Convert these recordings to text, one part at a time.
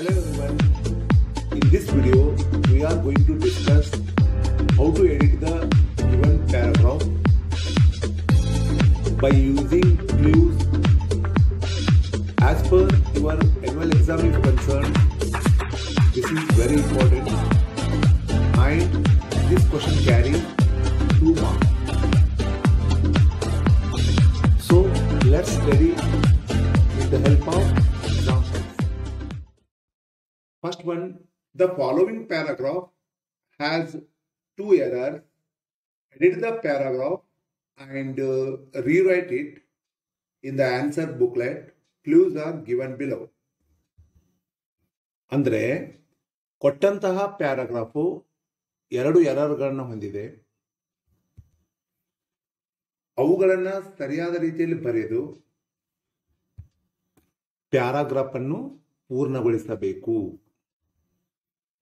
Hello everyone, in this video we are going to discuss how to edit the given paragraph by using clues as per your annual exam is concerned. This is very important and this question carries 2 marks. So let's study with the help of first one, the following paragraph has 2 errors. Edit the paragraph and rewrite it in the answer booklet. Clues are given below. Andre, kottantaha paragraph 2 error galanna hondide. Avugalanna sariyada reetiyalli baredu paragraph annu ಪೂರ್ಣಗೊಳಿಸಬೇಕು.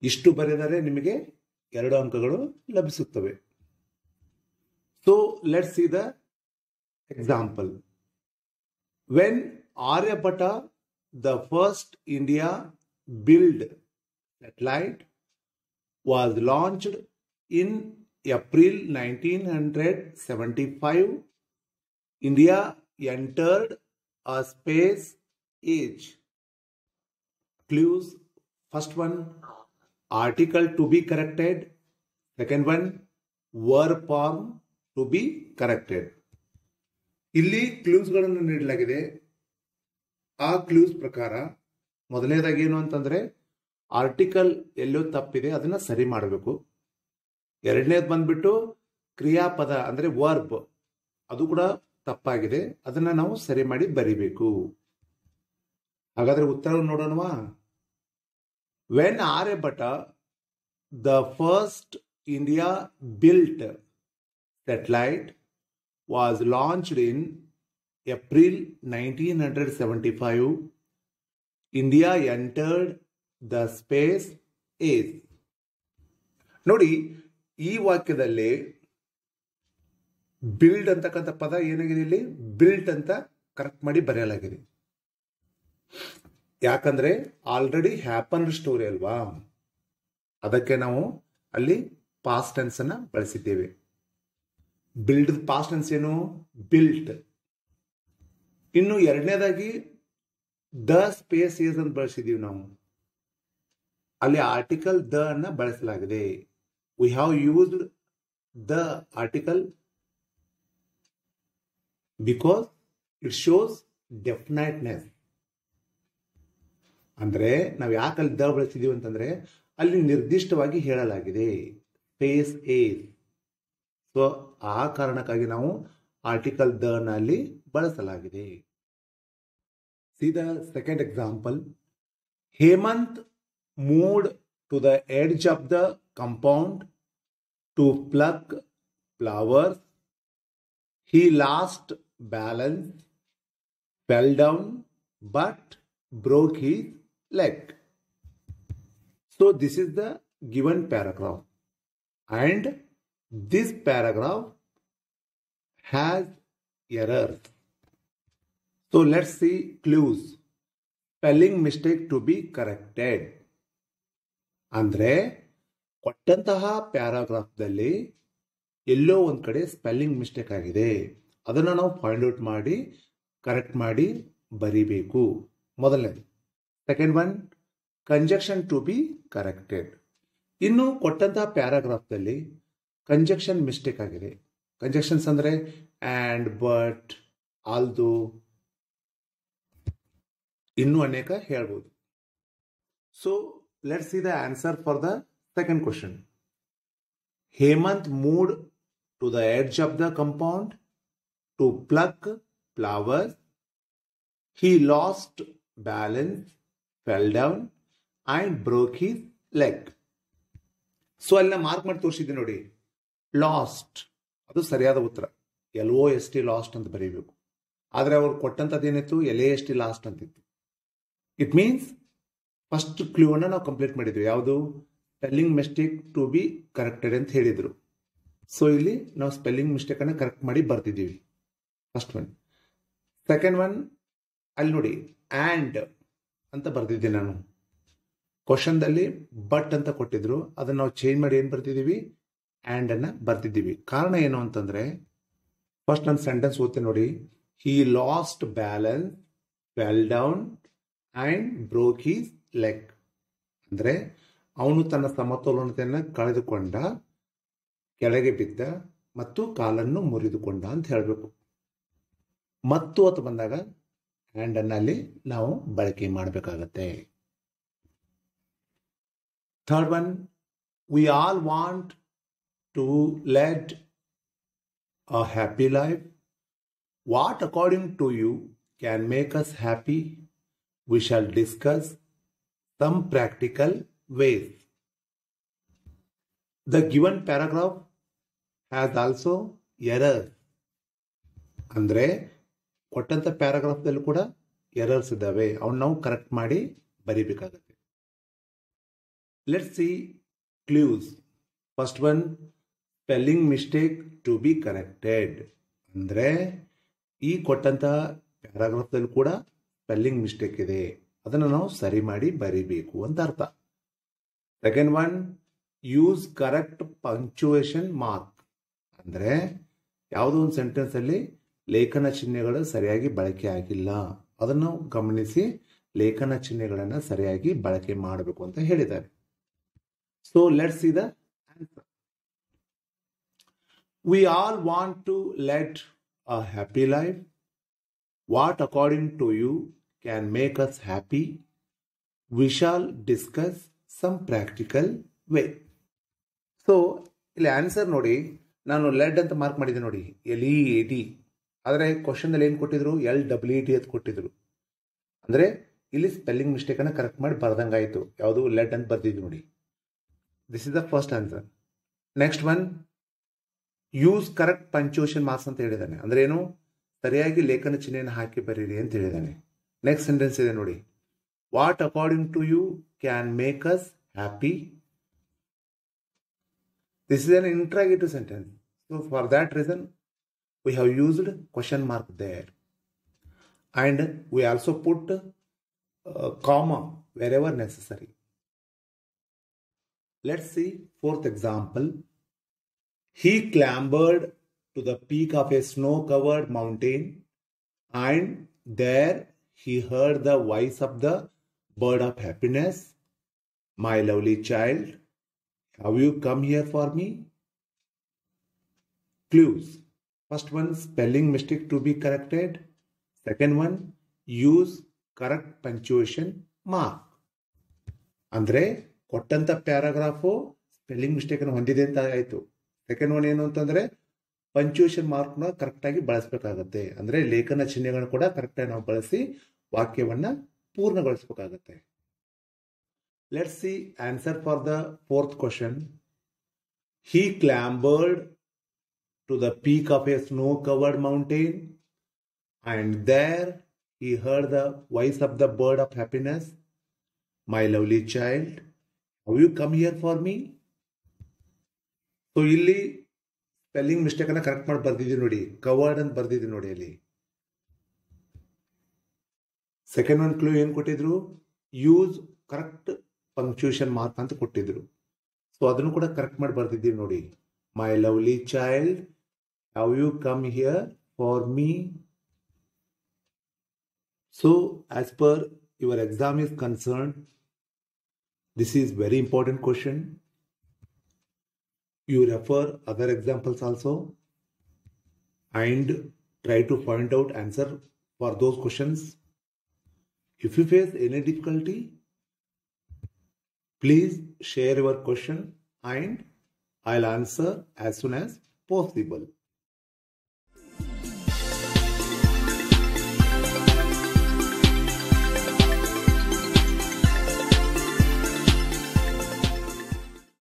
ಇಷ್ಟು ಬರೆದರೆ ನಿಮಗೆ 2 ಅಂಕಗಳು ಲಭಿಸುತ್ತವೆ. So let's see the example. When Aryabhatta, the first India built satellite, was launched in April 1975, India entered a space age. Clues: first one, article to be corrected. Second one, verb form to be corrected. ಇಲ್ಲಿ ಕ್ಲೂಸ್ಗಳನ್ನು ನೀಡಲಾಗಿದೆ. ಆ clues ಪ್ರಕಾರ ಮೊದಲನೇದಾಗಿ ಏನು ಅಂತಂದ್ರೆ article ಎಲ್ಲೋ ತಪ್ಪಿದೆ ಅದನ್ನ ಸರಿ ಮಾಡಬೇಕು. ಎರಡನೇದು ಬಂದ್ಬಿಟ್ಟು ಕ್ರಿಯಾಪದ ಅಂದ್ರೆ ವರ್ಬ್, ಅದು ಕೂಡ ತಪ್ಪಾಗಿದೆ, ಅದನ್ನ ನಾವು ಸರಿ ಮಾಡಿ ಬರಿಬೇಕು. ಹಾಗಾದ್ರೆ ಉತ್ತರವನ್ನು ನೋಡೋಣವಾ. When Aryabhatta, the first India built satellite, was launched in April 1975, India entered the space age. ನೋಡಿ, ಈ ವಾಕ್ಯದಲ್ಲಿ ಬಿಲ್ಡ್ ಅಂತಕ್ಕಂಥ ಪದ ಏನಾಗಿದೆ, ಇಲ್ಲಿ ಬಿಲ್ಟ್ ಅಂತ ಕರೆಕ್ಟ್ ಮಾಡಿ ಬರೆಯಲಾಗಿದೆ. ಯಾಕಂದ್ರೆ ಆಲ್ರೆಡಿ ಹ್ಯಾಪನ್ ಸ್ಟೋರಿ ಅಲ್ವಾ, ಅದಕ್ಕೆ ನಾವು ಅಲ್ಲಿ ಪಾಸ್ಟ್ ಟೆನ್ಸ್ ಅನ್ನ ಬಳಸಿದ್ದೇವೆ. ಬಿಲ್ಡ್ ಪಾಸ್ಟ್ ಟೆನ್ಸ್ ಏನು, ಬಿಲ್ಟ್. ಇನ್ನು ಎರಡನೇದಾಗಿ ದ ಸ್ಪೇಸ್ ಏಜ್ ಅಂತ ಬಳಸಿದೀವಿ ನಾವು, ಅಲ್ಲಿ ಆರ್ಟಿಕಲ್ ದ ಅನ್ನ ಬಳಸಲಾಗಿದೆ. We have used the article because it shows definiteness. ಅಂದ್ರೆ ನಾವು ಯಾಕಲ್ಲಿ ದ ಬಳಸಿದೀವಿ ಅಂತಂದ್ರೆ ಅಲ್ಲಿ ನಿರ್ದಿಷ್ಟವಾಗಿ ಹೇಳಲಾಗಿದೆ ಸ್ಪೇಸ್ ಏಜ್. ಸೊ ಆ ಕಾರಣಕ್ಕಾಗಿ ನಾವು ಆರ್ಟಿಕಲ್ ದ ನಲ್ಲಿ ಬಳಸಲಾಗಿದೆ. See the second example. Hemant moved to the edge of the compound to pluck flowers. He lost balance, fell down but broke his leg. So this is the given paragraph and this paragraph has errors. So let's see clues. Spelling mistake to be corrected. Andre ಕೊಟ್ಟಂತಹ paragraph ದಲ್ಲಿ ಎಲ್ಲೋ ಒಂದು ಕಡೆ spelling mistake ಆಗಿದೆ, ಅದನ್ನು ನಾವು find out ಮಾಡಿ correct ಮಾಡಿ ಬರೀಬೇಕು. ಮೊದಲನೇದು. Second one, conjunction to be corrected. ಇನ್ನು ಕೊಟ್ಟಂತಹ ಪ್ಯಾರಾಗ್ರಾಫ್ದಲ್ಲಿ ಕಂಜಕ್ಷನ್ ಮಿಸ್ಟೇಕ್ ಆಗಿದೆ. ಕಂಜಕ್ಷನ್ಸ್ ಅಂದರೆ ಆ್ಯಂಡ್, ಬಟ್, ಆಲ್ದೋ, ಇನ್ನೂ ಅನೇಕ ಹೇಳ್ಬೋದು. So let's see the answer for the second question. Hemant moved to the edge of the compound to pluck flowers. He lost balance, fell down and broke his leg. So ಅಲ್ಲಿನ mark ಮಾಡಿ ತೋರಿಸಿದ್ದೀನಿ ನೋಡಿ. Lost ಅದು ಸರಿಯಾದ ಉತ್ತರ. LOST last ಅಂತ ಬರೀಬೇಕು. ಆದರೆ ಅವರು ಕೊಟ್ಟಂಥದ್ದು ಏನಿತ್ತು, LAST ಲಾಸ್ಟ್ ಅಂತಿತ್ತು. ಇಟ್ ಮೀನ್ಸ್ ಫಸ್ಟ್ ಕ್ಲೂ ಅನ್ನು ನಾವು ಕಂಪ್ಲೀಟ್ ಮಾಡಿದ್ವಿ. ಯಾವುದು? Spelling mistake to be corrected ಅಂತ ಹೇಳಿದ್ರು. ಸೊ ಇಲ್ಲಿ ನಾವು ಸ್ಪೆಲ್ಲಿಂಗ್ ಮಿಸ್ಟೇಕ್ ಅನ್ನು ಕರೆಕ್ಟ್ ಮಾಡಿ ಬರ್ತಿದ್ದೀವಿ. First one. ಸೆಕೆಂಡ್ ಒನ್, ಅಲ್ಲಿ ನೋಡಿ ಆ್ಯಂಡ್ ಅಂತ ಬರ್ತಿದ್ದೆ ನಾನು. ಕ್ವಶನ್ ದಲ್ಲಿ ಬಟ್ ಅಂತ ಕೊಟ್ಟಿದ್ರು, ಅದನ್ನ ನಾವು ಚೇಂಜ್ ಮಾಡಿ ಏನು ಬರ್ತಿದ್ದೀವಿ, ಆ್ಯಂಡ್ ಅನ್ನ ಬರ್ತಿದ್ದೀವಿ. ಕಾರಣ ಏನು ಅಂತಂದ್ರೆ, ಫಸ್ಟ್ ನನ್ನ ಸೆಂಟೆನ್ಸ್ ಓದ್ತೀನಿ ನೋಡಿ. He lost balance, fell down and broke his leg. ಅಂದರೆ ಅವನು ತನ್ನ ಸಮತೋಲನತೆಯನ್ನು ಕಳೆದುಕೊಂಡ, ಕೆಳಗೆ ಬಿದ್ದ ಮತ್ತು ಕಾಲನ್ನು ಮುರಿದುಕೊಂಡ ಅಂತ ಹೇಳಬೇಕು. ಮತ್ತು ಅಂತ ಬಂದಾಗ ಆ್ಯಂಡ್ ಅನ್ನ ಅಲ್ಲಿ ನಾವು ಬಳಕೆ ಮಾಡಬೇಕಾಗತ್ತೆ. Third one, we all want to lead a happy life. What, according to you, can make us happy? We shall discuss some practical ways. The given paragraph has also errors. Andre kottanta paragraph dallu kuda errors idave, avannu now correct maadi baribekagutte. Let's see clues. First one, spelling mistake to be corrected. Andre, ee kottanta paragraph dallu kuda spelling mistake ide, adanna naavu sari maadi baribeku anta artha. Second one, use correct punctuation mark. Andre, yavudo on sentence alli ಲೇಖನ ಚಿಹ್ನೆಗಳು ಸರಿಯಾಗಿ ಬಳಕೆ ಆಗಿಲ್ಲ, ಅದನ್ನು ಗಮನಿಸಿ ಲೇಖನ ಚಿಹ್ನೆಗಳನ್ನು ಸರಿಯಾಗಿ ಬಳಕೆ ಮಾಡಬೇಕು ಅಂತ ಹೇಳಿದ್ದಾರೆ. So let's see the answer. We all want to lead a happy life. What, according to you, can make us happy? We shall discuss some practical way. So, the answer nodi, nanu lead anta mark madide nodi, LED. Adre question alli en kottidru, LEAD at kottidru. Andre illi spelling mistake ana correct madi baradanga aitu, yavudu lead anta bardidu nodi. This is the first answer. Next one, use correct punctuation marks ಅಂತ ಹೇಳಿದಾನೆ. ಅಂದ್ರೆ ಏನು, ಸರಿಯಾಗಿ ಲೇಖನ ಚಿಹ್ನೆಯನ್ನು ಹಾಕಿ ಬರೀರಿ ಅಂತ ಹೇಳಿದಾನೆ. ನೆಕ್ಸ್ಟ್ ಸೆಂಟೆನ್ಸ್ ಇದೆ ನೋಡಿ. What according to you can make us happy. This is an interrogative sentence. So for that reason we have used question mark there, and we also put comma wherever necessary. Let's see fourth example. He clambered to the peak of a snow-covered mountain, and there he heard the voice of the bird of happiness. My lovely child, have you come here for me? Clues. First one, spelling mistake to be corrected. Second one, use correct punctuation mark. Andre, ಕೊಟ್ಟಂಥ paragraph spelling ಮಿಸ್ಟೇಕನ್ನು ಹೊಂದಿದೆ ಅಂತ ಆಯಿತು. Second one ಏನು ಅಂತಂದರೆ, ಪಂಚುಯೇಷನ್ ಮಾರ್ಕ್ನ ಕರೆಕ್ಟಾಗಿ ಬಳಸಬೇಕಾಗತ್ತೆ. ಅಂದರೆ ಲೇಖನ ಚಿಹ್ನೆಗಳನ್ನು ಕೂಡ ಕರೆಕ್ಟಾಗಿ ನಾವು ಬಳಸಿ ವಾಕ್ಯವನ್ನು ಪೂರ್ಣಗೊಳಿಸಬೇಕಾಗತ್ತೆ. Let's see answer for the fourth question. He clambered to the peak of a snow covered mountain and there he heard the voice of the bird of happiness. My lovely child, how you come here for me. So ಇಲ್ಲಿ spelling ಮಿಸ್ಟೇಕನ್ನು correct ಮಾಡಿ ಬರ್ದಿದ್ದೀವಿ ನೋಡಿ, covered ಅಂತ ಬರ್ದಿದ್ದೀವಿ ನೋಡಿ ಅಲ್ಲಿ. Second one clue ಏನು ಕೊಟ್ಟಿದ್ರು, ಯೂಸ್ ಕರೆಕ್ಟ್ ಪಂಕ್ಚುಯೇಷನ್ ಮಾರ್ಕ್ ಅಂತ ಕೊಟ್ಟಿದ್ರು. ಸೊ ಅದನ್ನು ಕೂಡ ಕರೆಕ್ಟ್ ಮಾಡಿ ಬರ್ದಿದ್ದೀವಿ ನೋಡಿ, my lovely child how you come here for me. So as per your exam is concerned, this is very important question. You refer other examples also and try to find out answer for those questions. If you face any difficulty, please share your question and I'll answer as soon as possible.